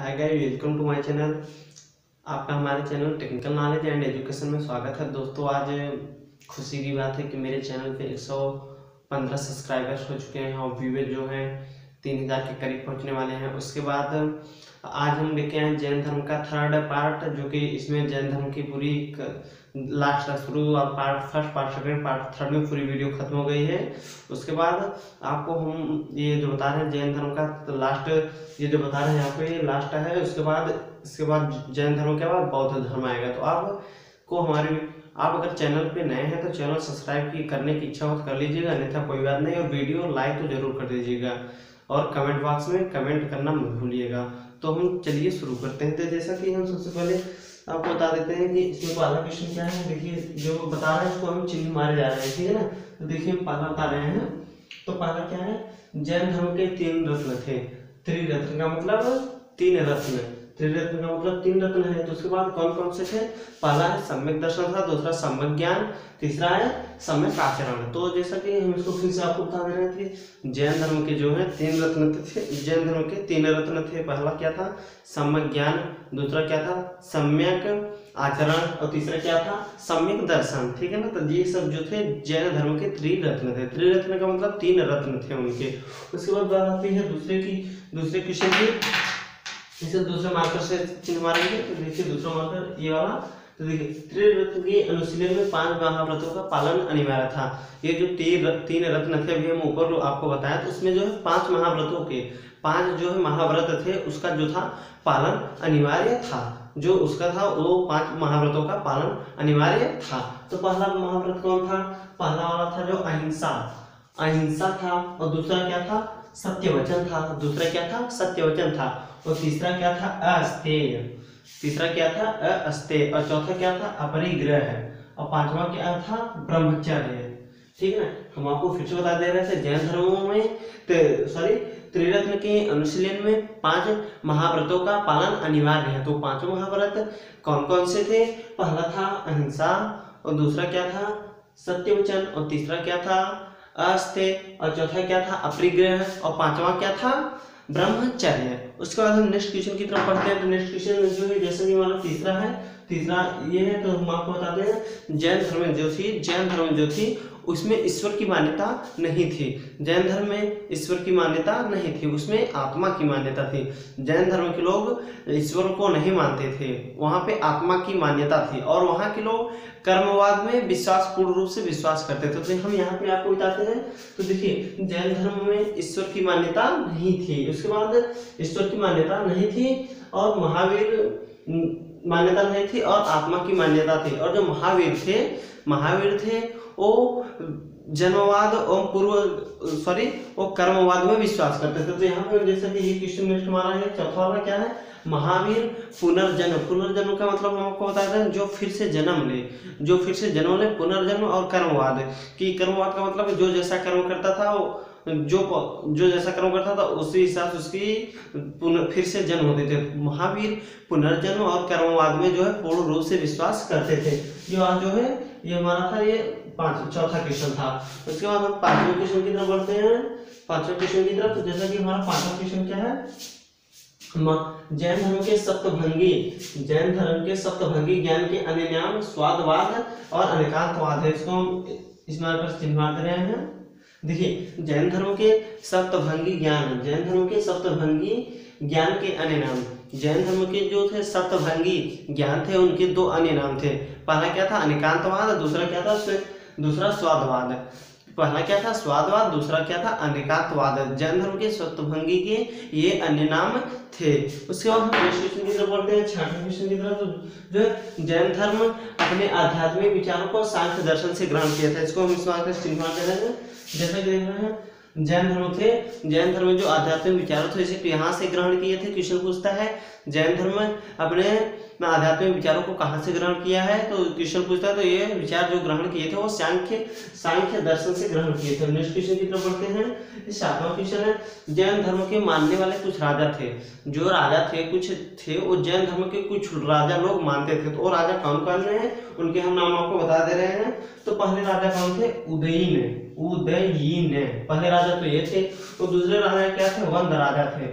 Hi guys, welcome to my channel. आपका हमारे channel technical knowledge and education में स्वागत है। दोस्तों, आज खुशी की बात है कि मेरे चैनल पे 115 सब्सक्राइबर्स हो चुके हैं और व्यूअर्स जो हैं 3000 के करीब पहुंचने वाले हैं। उसके बाद आज हम लेके आए जैन धर्म का थर्ड पार्ट, जो कि इसमें जैन धर्म की पूरी लास्ट शुरू और part first, part second, part third में पूरी वीडियो खत्म हो गई है। उसके बाद आपको हम ये जो बता रहे हैं जैन धर्म का तो लास्ट, ये जो बता रहे हैं आपको ये लास्ट है। इसके बाद जैन धर्म के बाद बौद्ध धर्म आएगा। तो आपको हमारे आप अगर चैनल पे नए हैं तो चैनल सब्सक्राइब करने की इच्छा हो तो कर लीजिएगा, अन्यथा कोई बात नहीं। और वीडियो लाइक तो जरूर कर दीजिएगा और कमेंट बॉक्स में कमेंट करना मत भूलिएगा। तो हम चलिए शुरू करते हैं। तो जैसा कि हम सबसे पहले आपको बता देते हैं कि इसमें पहला क्वेश्चन क्या है। देखिए, जो बता रहे हैं उसको हम चिन्ह मारे जा रहे हैं, ठीक है ना। तो देखिए पहला बता रहे हैं, तो पहला क्या है, जैन धर्म के तीन रत्न थे। त्रिरत्न का मतलब तीन रत्न, त्रिरत्न का मतलब तीन रत्न है। तो उसके बाद कौन कौन से थे? पहला है सम्यक दर्शन था, दूसरा सम्यक ज्ञान, तीसरा है सम्यक आचरण। तो जैसा कि हम इसको फिर से आपको बता दे रहे थे कि जैन धर्म के जो है तीन रत्न थे, जैन धर्म के तीन रत्न थे। पहला क्या था? सम्यक ज्ञान, दूसरा क्या था? सम्यक आचरण, और तीसरा क्या था? सम्यक दर्शन, ठीक है ना। तो ये सब जो थे जैन धर्म के त्रिरत्न थे। त्रिरत्न का मतलब तीन रत्न थे उनके। उसके बाद बात आती है दूसरे क्वेश्चन की। इसे दूसरे मार्कर से चिन्ह मारेंगे। तो देखिए दूसरा मार्कर ये वाला, तो देखिए त्रिरत्न के अनुशीलन में 5 महाव्रतों का पालन अनिवार्य था। ये जो तीन रत्न थे अभी हम ऊपर आपको बताया, तो उसमें जो है 5 महाव्रतों के 5 जो है महाव्रत थे, उसका जो था पालन अनिवार्य था। जो उसका था वो 5 महाव्रतों का पालन अनिवार्य था। तो पहला महाव्रत कौन था? पहला वाला था जो अहिंसा था, और दूसरा क्या था? सत्यवचन था, दूसरा क्या था? सत्यवचन था, और तीसरा क्या था? आस्ते, तीसरा क्या था? आस्ते, और चौथा क्या था? अपरिग्रह, और पांचवा क्या था? ब्रह्मचर्य, ठीक है ना। हम आपको फिर से बता दे रहे थे जैन धर्म में त्रिरत्न के अनुशीलन में 5 महाव्रतों का पालन अनिवार्य है। तो 5 महाव्रत कौन कौन से थे? पहला था अहिंसा, और दूसरा क्या था? सत्यवचन, और तीसरा क्या था? आस्ते, और चौथा क्या था? अपरिग्रह, और पांचवा क्या था? ब्रह्मचर्य। उसके बाद हम नेक्स्ट क्वेश्चन की तरफ पढ़ते हैं। तो नेक्स्ट क्वेश्चन जो है जैसे कि हमारा तीसरा ये है। तो हम आपको बताते हैं जैन धर्म जो थी उसमें ईश्वर की मान्यता नहीं थी। जैन धर्म में ईश्वर की मान्यता नहीं थी, उसमें आत्मा की मान्यता थी। जैन धर्म के लोग ईश्वर को नहीं मानते थे, वहाँ पे आत्मा की मान्यता थी, और वहाँ के लोग कर्मवाद में विश्वास पूर्ण रूप से विश्वास करते थे। तो हम यहाँ पे आपको बताते हैं। तो देखिए जैन धर्म में ईश्वर की मान्यता नहीं थी, उसके बाद ईश्वर की मान्यता नहीं थी, और महावीर मान्यता नहीं थी, और आत्मा की मान्यता थी। और जो महावीर थे वो जन्मवाद और कर्मवाद में विश्वास करते थे। तो यहाँ पे जैसा कि ये क्वेश्चन नेक्स्ट हमारा है, चौथा वाला क्या है? महावीर पुनर्जन्म का मतलब हम आपको बताते हैं जो फिर से जन्म ले, पुनर्जन्म और कर्मवाद। कि कर्मवाद का मतलब जो जैसा कर्म करता था उसी हिसाब से उसकी फिर से जन्म होते थे। महावीर पुनर्जन्म और कर्मवाद में जो है पूर्ण रूप से विश्वास करते थे। ये हमारा था चौथा क्वेश्चन था। उसके बाद हम पांचवें क्वेश्चन की तरफ बढ़ते हैं। तो जैसा कि हमारा पांचवा क्वेश्चन क्या है, जैन धर्म के सप्तभंगी ज्ञान के अन्यनाम स्वादवाद और अनेकांतवाद है। इसको हम इस मार्ग पर चिन्ह मार रहे हैं। देखिए जैन धर्म के सप्तभंगी ज्ञान के अन्य नाम, जैन धर्म के जो थे सप्तभंगी ज्ञान थे उनके 2 अन्य नाम थे। पहला क्या था? अनेकांतवाद, दूसरा स्वादवाद। पहला क्या था? स्वादवाद, दूसरा क्या था? अनेकांतवाद। जैन धर्म के सप्तभंगी के ये अन्य नाम थे। उसके बाद क्वेश्चन की तरफ बढ़ते हैं, छठे क्वेश्चन की तरफ। जो जैन धर्म अपने आध्यात्मिक विचारों को सांख्य दर्शन से ग्रहण किया था। इसको हम इस बात का चिन्ह कर रहे हैं। जैसा कि देख रहे हैं जैन धर्म जो आध्यात्मिक विचारों थे इसे यहाँ से ग्रहण किए थे। क्वेश्चन पूछता है जैन धर्म अपने आध्यात्मिक विचारों को कहाँ से ग्रहण किया है, तो क्वेश्चन पूछता है। तो ये विचार जो ग्रहण किए थे वो सांख्य दर्शन से ग्रहण किए थे। नेक्स्ट क्वेश्चन की तरफ बढ़ते हैं। सातवां क्वेश्चन है, जैन धर्म के मानने वाले कुछ राजा थे। जो राजा थे वो जैन धर्म के कुछ राजा लोग मानते थे। तो वो राजा कौन कौन है उनके हम नाम आपको बता दे रहे हैं। तो पहले राजा कौन थे? उदयिन, पहले राजा तो ये थे। और दूसरे राजा क्या थे? वंद राजा थे।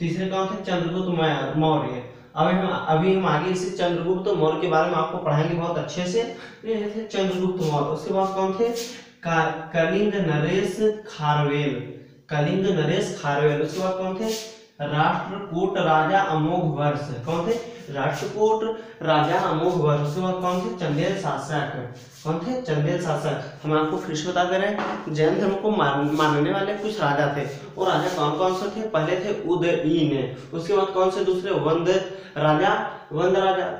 तीसरे कौन थे? चंद्रगुप्त मौर्य। अभी हम आगे इसे चंद्रगुप्त मौर्य के बारे में आपको पढ़ाएंगे बहुत अच्छे से। ये थे चंद्रगुप्त मौर्य। उसके बाद कौन थे? कलिंग नरेश खारवेल, कलिंग नरेश खारवेल। उसके बाद कौन थे? राष्ट्रकूट राजा अमोघवर्ष। कौन थे? राष्ट्रकूट राजा अमोघवर्ष। उसके बाद कौन थे? चंदेल शासक। कौन थे? चंदेल शासक। हम आपको फिर से बता दे रहे हैं, जैन धर्म को मानने वाले कुछ राजा थे। और राजा कौन कौन से थे? पहले थे उदयिन, उसके बाद कौन से दूसरे? वंद राजा।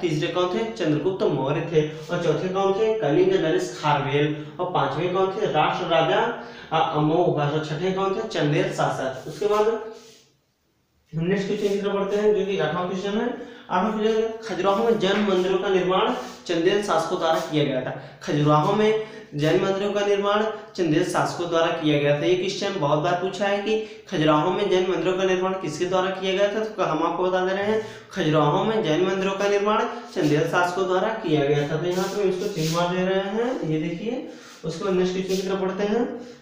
तीसरे कौन थे? चंद्रगुप्त मौर्य थे। और चौथे कौन थे? कलिंग नरेश खारवेल। और पांचवे कौन थे? राष्ट्र राजा अमोघवर्ष। और छठे कौन थे? चंदेल शासक। उसके बाद नेक्स्ट क्वेश्चन की तरफ बढ़ते हैं जो कि 8वां क्वेश्चन है। 8वां क्वेश्चन, खजुराहो में जैन मंदिरों का निर्माण चंदेल शासकों द्वारा किया गया था। खजुराहो में जैन मंदिरों का निर्माण चंदेल शासकों द्वारा किया गया था। ये क्वेश्चन बहुत बार पूछा है कि खजुराहो में जैन मंदिरों का निर्माण किसके द्वारा किया गया था, तो हम आपको बता दे रहे हैं खजुराहो में जैन मंदिरों का निर्माण चंदेल शासकों द्वारा किया गया था। तो यहाँ पे इसको चिन्ह मार दे रहे हैं, ये देखिए। उसके बाद नेक्स्ट क्वेश्चन की तरफ बढ़ते हैं।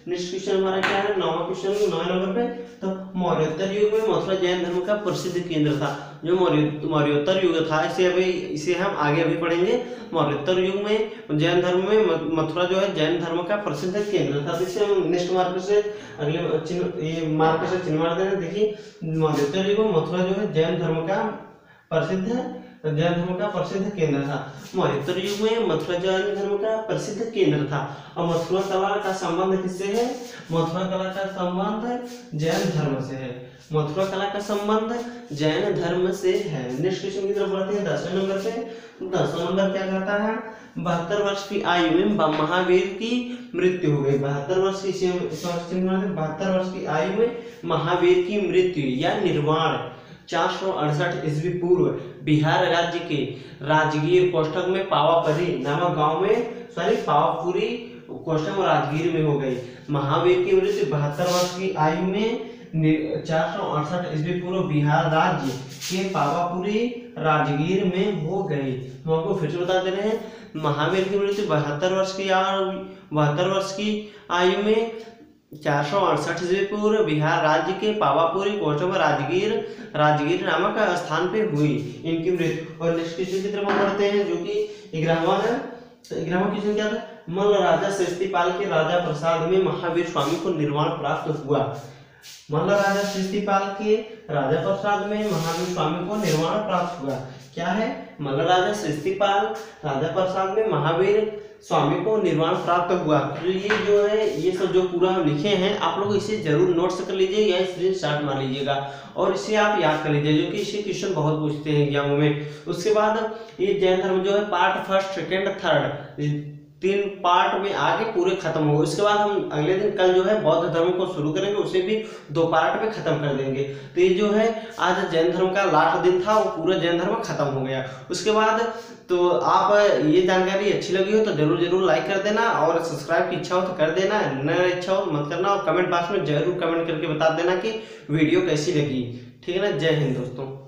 नेक्स्ट क्वेश्चन हमारा क्या है? 9वां क्वेश्चन, 9 नंबर पे। तो मौर्योत्तर युग में मथुरा जैन धर्म का प्रसिद्ध केंद्र था। जो मौर्योत्तर युग था, इसे हम आगे अभी पढ़ेंगे। मौर्योत्तर युग में जैन धर्म में मथुरा जो है जैन धर्म का प्रसिद्ध केंद्र था। इसे हम नेक्स्ट मार्कर से अगले चिन्ह मार देना। देखिए, मौर्योत्तर युग में मथुरा जो है जैन धर्म का प्रसिद्ध केंद्र था। मौर्योत्तर युग में मथुरा जैन धर्म का प्रसिद्ध केंद्र था। और मथुरा कला का संबंध किससे है? मथुरा कला का संबंध जैन धर्म से है। मथुरा कला का संबंध जैन धर्म से है। नेक्स्ट क्वेश्चन की तरफ बढ़ते हैं 10वें नंबर पे। 10वां नंबर क्या कहता है? 72 वर्ष की आयु में महावीर की मृत्यु हो गई। 72 वर्ष की आयु में महावीर की मृत्यु या निर्वाण 468 ईस्वी पूर्व बिहार राज्य के राजगीर कोष्ठक में पावापुरी नामक गांव में पावापुरी कोष्ठक राजगीर में हो गई। महावीर की मृत्यु 72 वर्ष की आयु में 468 ईस्वी पूर्व बिहार राज्य के पावापुरी राजगीर में हो गई। हम आपको फिर से बता दे रहे हैं, महावीर की मृत्यु 72 वर्ष की आयु में 468 ईस्वी पूर्व बिहार राज्य के पावापुरी कोष्ठक में राजगीर नामक स्थान पे हुई इनकी मृत्यु। और नेक्स्ट क्वेश्चन की तरफ बढ़ते हैं जो कि 11वां है। तो 11वां क्वेश्चन क्या था? मल्लराजा सृष्टिपाल के राजा प्रसाद में महावीर स्वामी को निर्वाण प्राप्त हुआ। मल्लराजा सृष्टिपाल के राजा प्रसाद में महावीर स्वामी को निर्वाण प्राप्त हुआ। क्या है? मल्लराजा सृष्टिपाल राजा प्रसाद में महावीर स्वामी को निर्वाण प्राप्त हुआ। तो ये जो है, ये सब जो पूरा हम लिखे हैं, आप लोग इसे जरूर नोट्स कर लीजिए या स्क्रीनशॉट मार लीजिएगा और इसे आप याद कर लीजिए, जो कि इसे क्वेश्चन बहुत पूछते हैं एग्जामों में। उसके बाद ये जैन धर्म जो है पार्ट 1, 2, 3 तीन पार्ट में आगे पूरे खत्म हो। इसके बाद हम अगले दिन कल जो है बौद्ध धर्म को शुरू करेंगे, उसे भी 2 पार्ट में खत्म कर देंगे। तो ये जो है आज जैन धर्म का लास्ट दिन था, वो पूरा जैन धर्म खत्म हो गया। उसके बाद तो आप ये जानकारी अच्छी लगी हो तो जरूर लाइक कर देना और सब्सक्राइब की इच्छा हो तो कर देना, न इच्छा हो मत करना। और कमेंट बॉक्स में जरूर कमेंट करके बता देना कि वीडियो कैसी लगी। ठीक है ना? जय हिंद दोस्तों।